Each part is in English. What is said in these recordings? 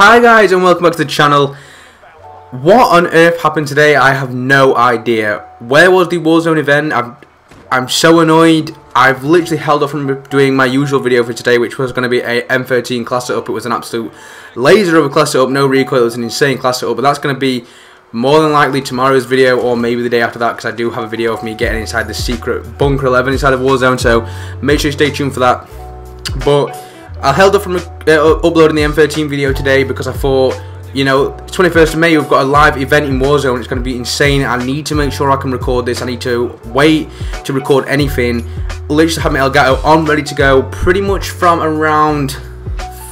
Hi guys and welcome back to the channel. What on earth happened today? I have no idea. Where was the Warzone event? I'm so annoyed. I've literally held off from doing my usual video for today, which was going to be a M13 class setup. It was an absolute laser of a class setup, no recoil, it was an insane class setup, but that's going to be more than likely tomorrow's video or maybe the day after that, because I do have a video of me getting inside the secret bunker 11 inside of Warzone, so make sure you stay tuned for that. But I held up from uploading the M13 video today because I thought, you know, 21st of May we've got a live event in Warzone. It's going to be insane. I need to make sure I can record this. I need to wait to record anything. Literally have my Elgato on, ready to go, pretty much from around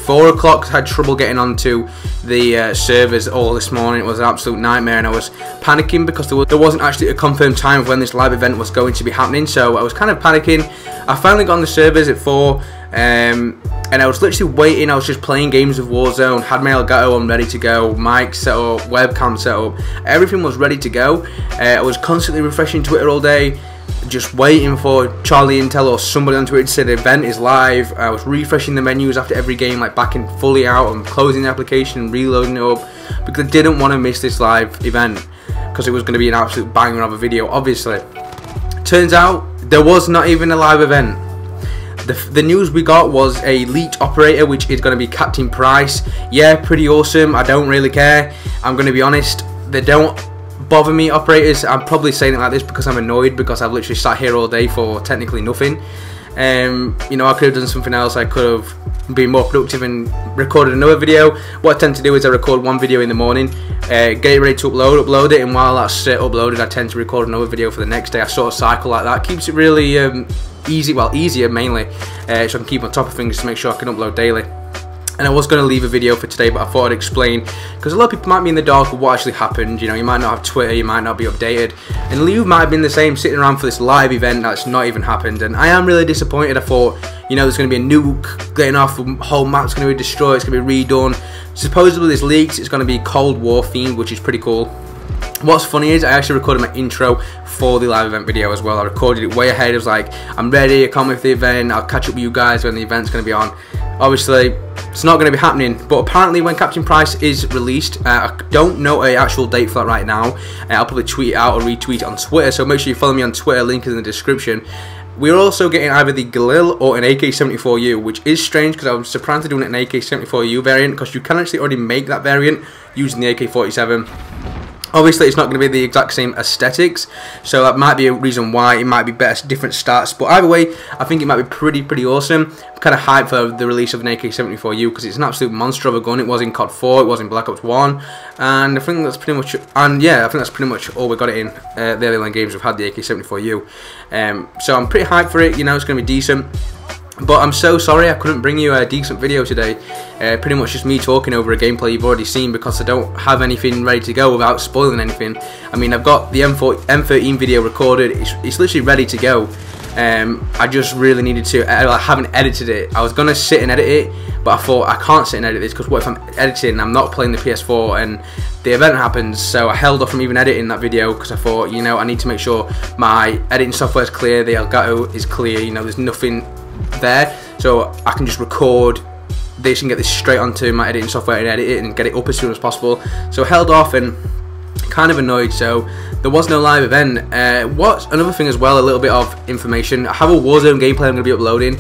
4 o'clock. I had trouble getting onto the servers all this morning. It was an absolute nightmare, and I was panicking because there wasn't actually a confirmed time of when this live event was going to be happening. So I was kind of panicking. I finally got on the servers at 4. And I was literally waiting. I was just playing games of Warzone, had my Elgato on ready to go, mic set up, webcam set up, everything was ready to go. I was constantly refreshing Twitter all day, just waiting for Charlie Intel or somebody on Twitter to say the event is live. I was refreshing the menus after every game, like backing fully out and closing the application and reloading it up, because I didn't want to miss this live event, because it was going to be an absolute banger of a video, obviously. Turns out, there was not even a live event. The news we got was a leaked operator, which is going to be Captain Price. Yeah, pretty awesome. I don't really care. I'm going to be honest. They don't bother me, operators. I'm probably saying it like this because I'm annoyed, because I've literally sat here all day for technically nothing. You know, I could have done something else. I could have been more productive and recorded another video. What I tend to do is I record one video in the morning, get it ready to upload it, and while that's uploaded, I tend to record another video for the next day. I sort of cycle like that. Keeps it really... easy, well, easier mainly, so I can keep on top of things to make sure I can upload daily. And I was going to leave a video for today, but I thought I'd explain, because a lot of people might be in the dark of what actually happened. You know, you might not have Twitter, you might not be updated, and you might have been the same, sitting around for this live event that's not even happened. And I am really disappointed. I thought, you know, there's going to be a nuke getting off, the whole map's going to be destroyed, it's going to be redone. Supposedly this leaks, it's going to be Cold War themed, which is pretty cool. What's funny is I actually recorded my intro for the live event video as well. I recorded it way ahead. I was like, I'm ready, I can't wait for the event, I'll catch up with you guys when the event's going to be on. Obviously, it's not going to be happening, but apparently when Captain Price is released, I don't know an actual date for that right now. I'll probably tweet it out or retweet it on Twitter, so make sure you follow me on Twitter, link is in the description. We're also getting either the Galil or an AK-74U, which is strange because I'm surprised they're doing an AK-74U variant, because you can actually already make that variant using the AK-47. Obviously, it's not going to be the exact same aesthetics, so that might be a reason why it might be better, different stats. But either way, I think it might be pretty awesome. I'm kind of hyped for the release of an AK-74U, because it's an absolute monster of a gun. It was in COD 4, it was in Black Ops 1, and I think that's pretty much. And yeah, I think that's pretty much all we got it in. The early line games we've had the AK-74U, so I'm pretty hyped for it. You know, it's going to be decent. But I'm so sorry I couldn't bring you a decent video today. Pretty much just me talking over a gameplay you've already seen, because I don't have anything ready to go without spoiling anything. I mean, I've got the M13 video recorded. It's literally ready to go. I just really needed to. I haven't edited it. I was going to sit and edit it, but I thought I can't sit and edit this, because what if I'm editing and I'm not playing the PS4 and the event happens? So I held off from even editing that video, because I thought, you know, I need to make sure my editing software is clear, the Elgato is clear, you know, there's nothing there, so I can just record this and get this straight onto my editing software and edit it and get it up as soon as possible. So held off and kind of annoyed, so there was no live event. What's another thing as well, a little bit of information, I have a Warzone gameplay I'm going to be uploading,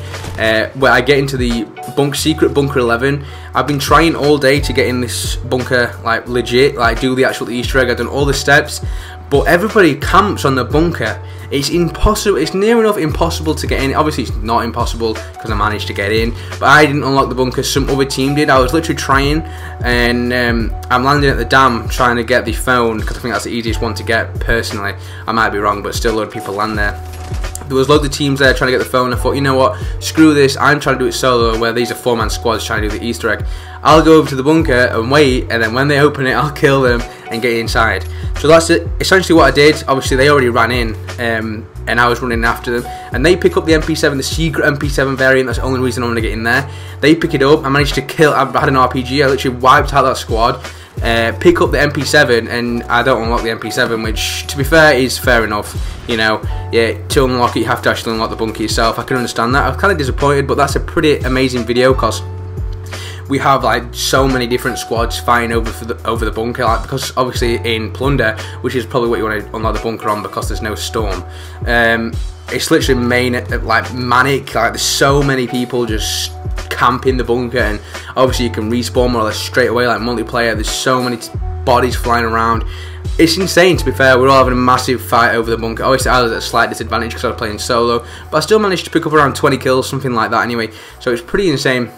where I get into the secret bunker 11. I've been trying all day to get in this bunker, like legit, like do the actual Easter egg. I've done all the steps, but everybody camps on the bunker. It's impossible, it's near enough impossible to get in. Obviously it's not impossible, because I managed to get in, but I didn't unlock the bunker, some other team did. I was literally trying, and I'm landing at the dam trying to get the phone, because I think that's the easiest one to get personally. I might be wrong, but still a lot of people land there. There was loads of teams there trying to get the phone. I thought, you know what, screw this, I'm trying to do it solo, where these are 4-man squads trying to do the Easter egg. I'll go over to the bunker and wait, and then when they open it, I'll kill them and get inside. So that's it, essentially what I did. Obviously they already ran in, and I was running after them, and they pick up the MP7, the secret MP7 variant. That's the only reason I want to get in there. They pick it up, I managed to kill, I had an RPG, I literally wiped out that squad, pick up the MP7, and I don't unlock the MP7, which to be fair is fair enough. You know, yeah, to unlock it you have to actually unlock the bunker yourself. I can understand that. I'm kind of disappointed, but that's a pretty amazing video, because we have like so many different squads fighting over the bunker, like, because obviously in Plunder, which is probably what you want to unlock the bunker on because there's no storm, it's literally manic, like there's so many people just camping the bunker, and obviously you can respawn more or less straight away, like multiplayer, there's so many bodies flying around. It's insane, to be fair. We're all having a massive fight over the bunker. Obviously, I was at a slight disadvantage because I was playing solo, but I still managed to pick up around 20 kills, something like that anyway, so it's pretty insane.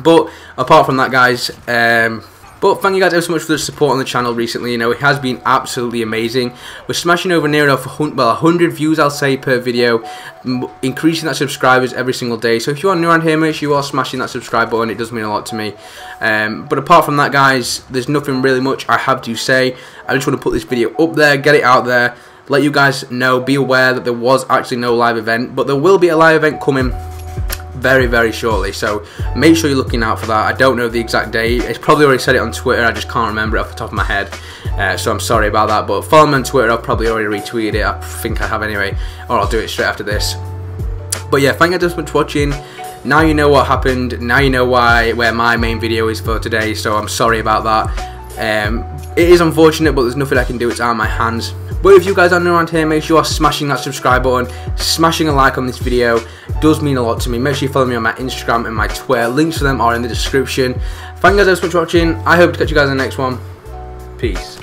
But apart from that, guys, but thank you guys ever so much for the support on the channel recently. You know, it has been absolutely amazing. We're smashing over near enough, well, 100 views, I'll say, per video, increasing that subscribers every single day. So if you are new around here, make sure you are smashing that subscribe button. It does mean a lot to me. But apart from that, guys, there's nothing really much I have to say. I just want to put this video up there, get it out there, let you guys know, be aware that there was actually no live event, but there will be a live event coming very, very shortly, so make sure you're looking out for that. I don't know the exact date. It's probably already said it on Twitter, I just can't remember it off the top of my head, so I'm sorry about that, but follow me on Twitter. I've probably already retweeted it, I think I have anyway, or I'll do it straight after this. But yeah, thank you guys so much for watching. Now you know what happened, now you know where my main video is for today, so I'm sorry about that. It is unfortunate, but there's nothing I can do, it's out of my hands. But if you guys are new around here, make sure you are smashing that subscribe button, smashing a like on this video, does mean a lot to me. Make sure you follow me on my Instagram and my Twitter, links for them are in the description. Thank you guys so much for watching, I hope to catch you guys in the next one, peace.